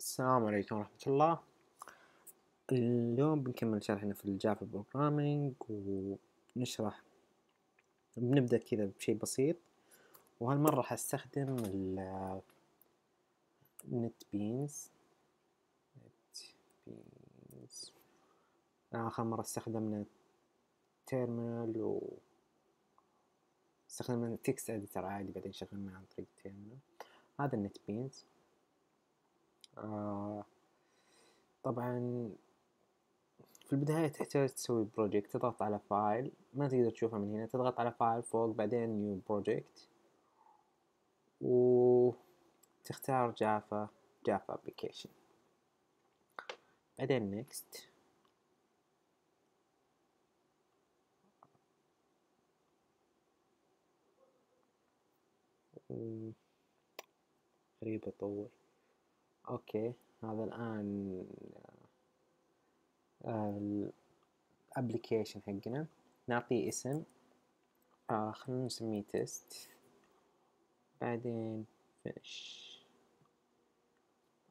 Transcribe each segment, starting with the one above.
السلام عليكم ورحمة الله. اليوم بنكمل شرحنا في الجافا بروجرامينج ونشرح، بنبدأ كذا بشيء بسيط، وهالمرة حستخدم النت بينز. آخر مرة استخدمنا تيرمينال استخدمنا تكست اديتر عادي، بعدين شغلنا عن طريق التيرمينال. هذا النت بينز. طبعا في البداية تحتاج تسوي بروجكت، تضغط على فايل، ما تقدر تشوفها من هنا، تضغط على فايل فوق، بعدين نيو بروجكت، وتختار جافا ابليكيشن، بعدين نيكست. غريبة طول. اوكي، هذا الان الابليكيشن حقنا، نعطيه اسم، خلينا نسميه تيست، بعدين فينش.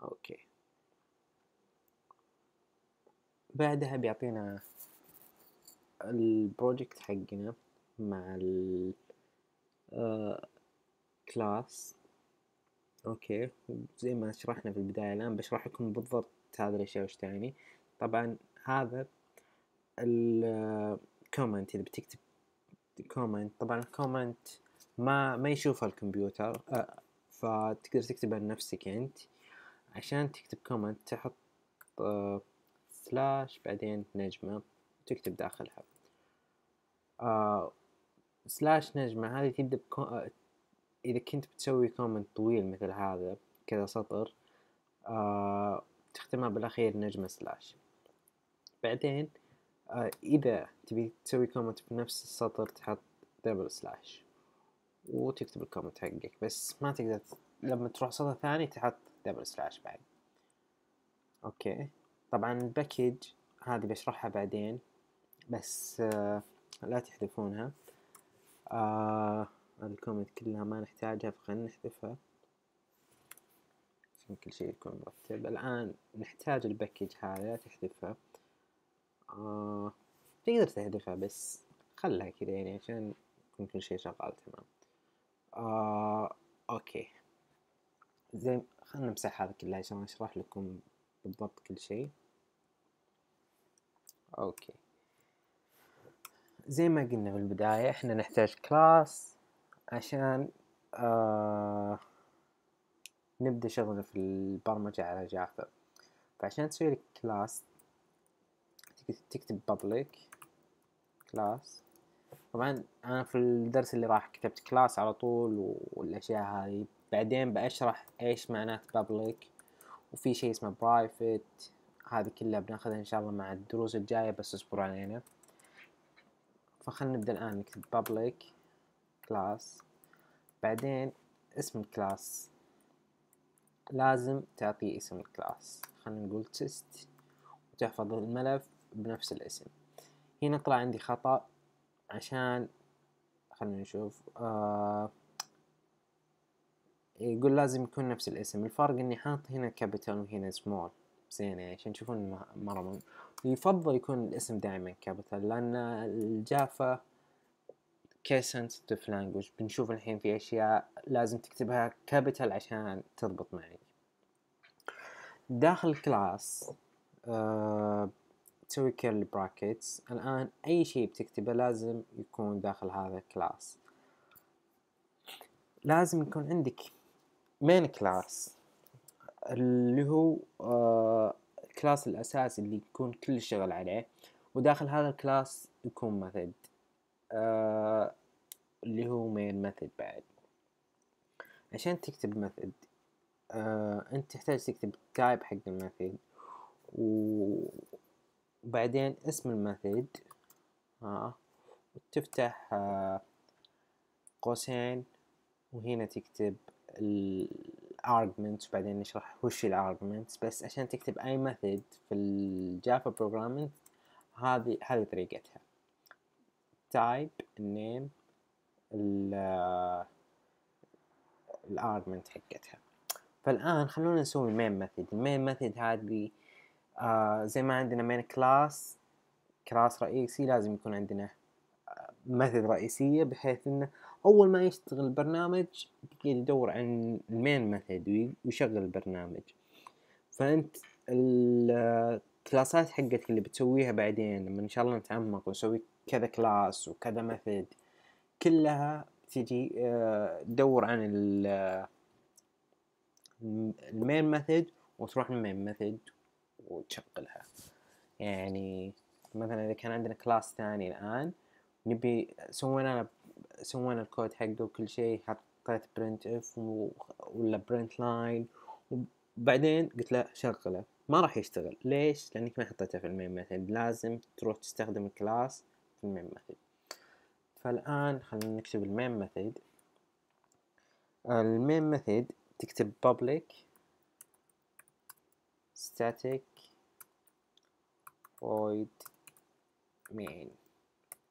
اوكي، بعدها بيعطينا البروجكت حقنا مع ال كلاس. اوكي، زي ما شرحنا في البداية، الان بشرح لكم بالضبط هذه الاشياء وش تعني. طبعا هذا الكومنت اللي بتكتب كومنت، طبعا الكومنت ما يشوفها الكمبيوتر، فتقدر تكتبها لنفسك انت. عشان تكتب كومنت تحط سلاش بعدين نجمة وتكتب داخلها سلاش نجمة. هذه تبدأ إذا كنت بتسوي كومنت طويل مثل هذا كذا سطر، تختمها بالأخير نجمة سلاش. بعدين إذا تبي تسوي كومنت في نفس السطر تحط دبل سلاش وتكتب الكومنت حقك، بس ما تقدر لما تروح سطر ثاني تحط دبل سلاش بعد. أوكي، طبعا الباكيج هذه بشرحها بعدين، بس لا تحذفونها. الكومنت كلها ما نحتاجها، فخلنا نحذفها عشان كل شيء يكون مرتب. الآن نحتاج الباكيج هذا، تحذفها. تقدر تحذفها بس خلها كذا يعني عشان يكون كل شيء شغال تمام. اوكي، زي خلنا نمسح هذا كله عشان اشرح لكم بالضبط كل شيء. اوكي، زي ما قلنا في البداية احنا نحتاج كلاس عشان نبدأ شغلنا في البرمجة على جافا. فعشان تسوي لك كلاس تكتب public كلاس. طبعا أنا في الدرس اللي راح كتبت كلاس على طول والأشياء هاي، بعدين بأشرح إيش معنات public، وفي شيء اسمه private، هذه كلها بناخذها إن شاء الله مع الدروس الجاية، بس اصبروا علينا. فخلنا نبدأ الآن، نكتب public كلاس، بعدين اسم الكلاس لازم تعطيه اسم الكلاس، خلينا نقول تيست، وتحفظ الملف بنفس الاسم. هنا طلع عندي خطأ، عشان خلينا نشوف، يقول لازم يكون نفس الاسم. الفرق اني حاط هنا كابيتال وهنا سمول، زين عشان تشوفون مرة. يفضل يكون الاسم دائما كابيتال، لان الجافا كسنسيتيف لانجوج، بنشوف الحين في اشياء لازم تكتبها كابيتال عشان تضبط معي. داخل الكلاس تسوي كيرلي براكتس. الان اي شيء بتكتبه لازم يكون داخل هذا الكلاس. لازم يكون عندك مين كلاس اللي هو الكلاس الاساسي اللي يكون كل الشغل عليه، وداخل هذا الكلاس يكون ميثود اللي هو main method. بعد عشان تكتب method انت تحتاج تكتب type حق الميثود، وبعدين اسم الميثود، وتفتح قوسين، وهنا تكتب الarguments، وبعدين نشرح وش الarguments. بس عشان تكتب اي method في الجافا programming هذه طريقتها: type، name، الargument حقتها. فالآن خلونا نسوي main method. main method هذه زي ما عندنا main class رئيسي لازم يكون عندنا method رئيسية، بحيث إنه أول ما يشتغل البرنامج يبتدي يدور عن main method ويشغل البرنامج. فأنت الكلاسات حقتك اللي بتسويها بعدين لما إن شاء الله نتعمق ونسوي كذا كلاس وكذا ميثود كلها بتجي تدور عن المين ميثود وتروح للمين ميثود وتشغلها. يعني مثلا إذا كان عندنا كلاس ثاني الآن نبي سوينا الكود حقه وكل شيء، حطيت برنت اف ولا برنت لاين وبعدين قلت له شغله، ما راح يشتغل. ليش؟ لأنك ما حطيته في المين ميثود، لازم تروح تستخدم الكلاس في المين ميثود. فالآن خلينا نكتب المين ميثود. المين ميثود تكتب public static void main،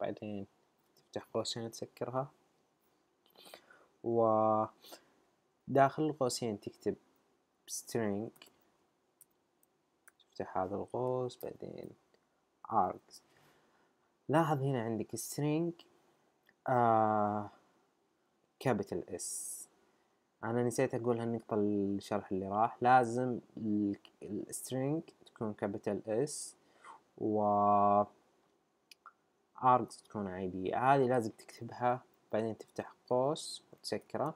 بعدين تفتح قوسين تسكرها وداخل القوسين تكتب string، تفتح هذا القوس بعدين args. لاحظ هنا عندك string capital S. أنا نسيت أقول هالنقطة الشرح اللي راح، لازم السترينج تكون capital S و args تكون عادية. هذه لازم تكتبها بعدين تفتح قوس وتسكره.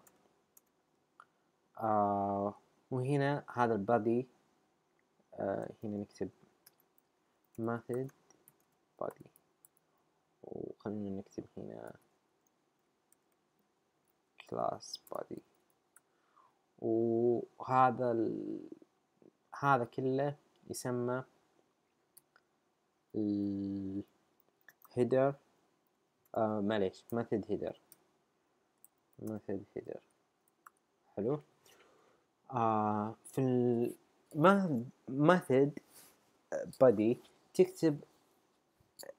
وهنا هذا البادي، هنا نكتب method body، وخلينا نكتب هنا class body، وهذا هذا كله يسمى الهيدر. معليش، method header، method header. حلو. في method body تكتب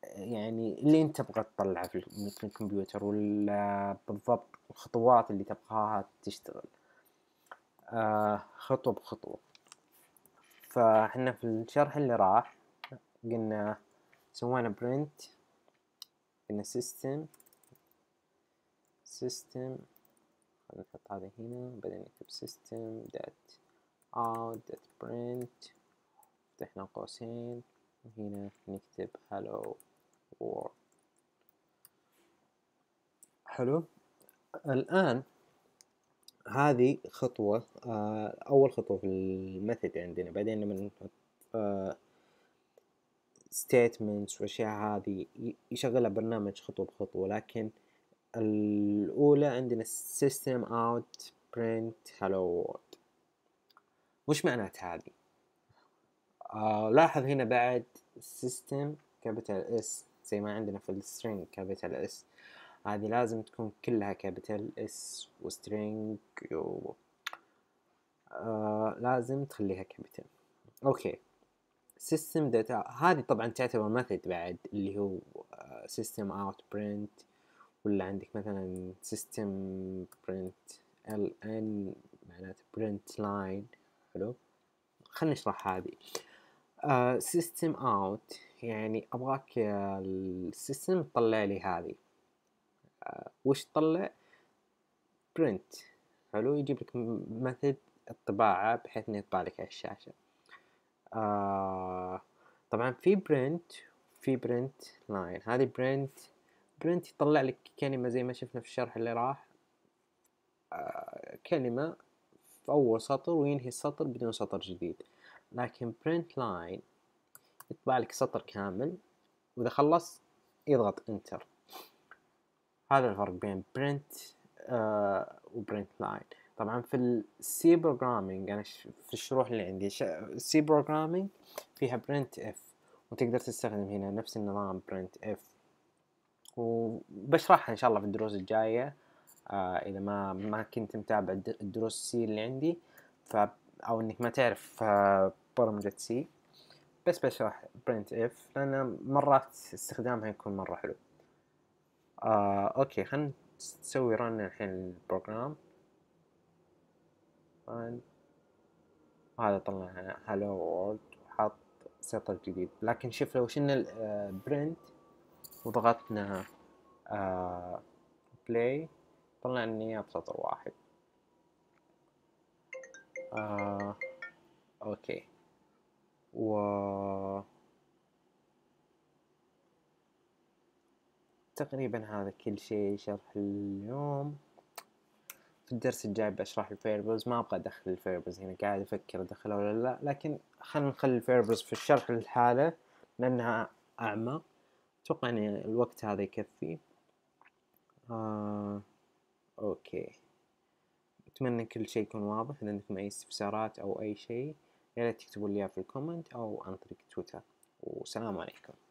يعني اللي انت تبغى تطلعه في الكمبيوتر، ولا بالضبط الخطوات اللي تبغاها تشتغل خطوة بخطوة. فاحنا في الشرح اللي راح قلنا سوينا print، قلنا system، خلينا نحط هذا هنا بعدين نكتب system.out.print، فتحنا قوسين وهنا نكتب hello world. حلو. الآن هذه خطوة، أول خطوة في الميثود عندنا. بعدين لما نحط statements وأشياء هذه يشغلها برنامج خطوة بخطوة، لكن الأولى عندنا system out print hello world. وش معناتها هذه؟ لاحظ هنا بعد system capital S زي ما عندنا في string capital S، هذه لازم تكون كلها كابيتال اس، وسترينج و لازم تخليها كابيتال. اوكي. سيستم داتا هذه طبعا تعتبر ميثود بعد، اللي هو سيستم اوت برنت، ولا عندك مثلا سيستم برنت ال ان معناته برنت لاين. حلو. خلينا نشرح هذه. سيستم اوت يعني ابغاك السيستم تطلع لي هذه، وش تطلع؟ برنت. حلو. يجيب لك ميثود الطباعة بحيث انه يطبع لك على الشاشة. طبعا في برنت، في برنت لاين. هذه برنت يطلع لك كلمة زي ما شفنا في الشرح اللي راح، كلمة في اول سطر وينهي السطر بدون سطر جديد. لكن برنت لاين يطبع لك سطر كامل، واذا خلص يضغط انتر. هذا الفرق بين print و print line. طبعا في السي بروجرامينج، أنا في الشروح اللي عندي السي بروجرامينج فيها print f، وتقدر تستخدم هنا نفس النظام print f، وبشرحها إن شاء الله في الدروس الجاية. إذا ما كنت متابع الدروس السي اللي عندي، أو إنك ما تعرف برمجة سي، بس بشرح print f لأن مرات استخدامها يكون مرة حلو. اوكي. خلينا نسوي رن الحين البروجرام. هذا طلع هلو وورد وحط سطر جديد. لكن شوف لو شلنا برنت وضغطنا بلاي طلع لنا اياه بسطر واحد. اوكي و تقريبا هذا كل شيء شرح اليوم. في الدرس الجاي بشرح الفيربلز، ما ابغى ادخل الفيربلز هنا، قاعد افكر ادخلها ولا لا، لكن خلينا نخلي الفيربلز في الشرح للحالة لانها اعمق. اتوقع ان الوقت هذا يكفي. اوكي اتمنى كل شيء يكون واضح. اذا عندكم اي استفسارات او اي شيء يا ريت تكتبوا لي في الكومنت او عن طريق تويتر. والسلام عليكم.